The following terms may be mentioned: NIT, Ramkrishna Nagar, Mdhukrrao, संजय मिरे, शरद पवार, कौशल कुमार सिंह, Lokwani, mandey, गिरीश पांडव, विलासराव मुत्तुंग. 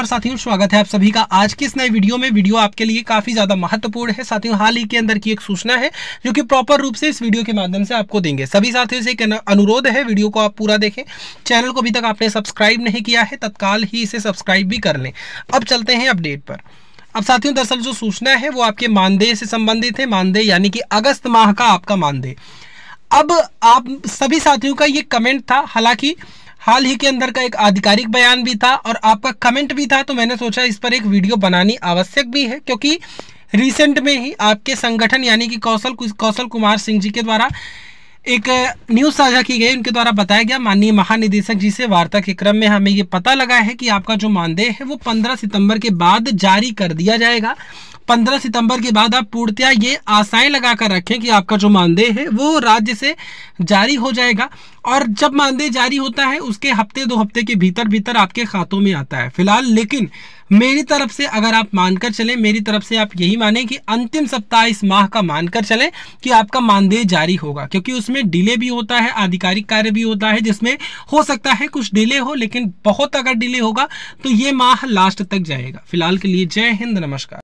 नमस्कार साथियों, स्वागत है आप सभी का आज की इस नए वीडियो में। वीडियो आपके लिए काफी ज्यादा महत्वपूर्ण है साथियों। हाल ही के अंदर की एक सूचना है जो कि प्रॉपर रूप से इस वीडियो के माध्यम से आपको देंगे। सभी साथियों से एक अनुरोध है, वीडियो को आप पूरा देखें। चैनल को अभी तक आपने सब्सक्राइब नहीं किया है, तत्काल ही इसे सब्सक्राइब भी कर लें। अब चलते हैं अपडेट पर। अब साथियों, दरअसल जो सूचना है वो आपके मानदेय से संबंधित है। मानदेय यानी कि अगस्त माह का आपका मानदेय। अब आप सभी साथियों का ये कमेंट था, हालांकि हाल ही के अंदर का एक आधिकारिक बयान भी था और आपका कमेंट भी था, तो मैंने सोचा इस पर एक वीडियो बनानी आवश्यक भी है, क्योंकि रिसेंट में ही आपके संगठन यानी कि कौशल कुमार सिंह जी के द्वारा एक न्यूज़ साझा की गई। उनके द्वारा बताया गया, माननीय महानिदेशक जी से वार्ता के क्रम में हमें ये पता लगा है कि आपका जो मानदेय है वो 15 सितंबर के बाद जारी कर दिया जाएगा। 15 सितंबर के बाद आप पूर्णतया ये आशाएं लगा कर रखें कि आपका जो मानदेय है वो राज्य से जारी हो जाएगा और जब मानदेय जारी होता है उसके हफ्ते दो हफ्ते के भीतर भीतर आपके खातों में आता है। फिलहाल लेकिन मेरी तरफ से अगर आप मानकर चलें, मेरी तरफ से आप यही माने कि अंतिम सप्ताह इस माह का मानकर चलें कि आपका मानदेय जारी होगा, क्योंकि उसमें डिले भी होता है, आधिकारिक कार्य भी होता है जिसमें हो सकता है कुछ डिले हो, लेकिन बहुत अगर डिले होगा तो ये माह लास्ट तक जाएगा। फिलहाल के लिए जय हिंद, नमस्कार।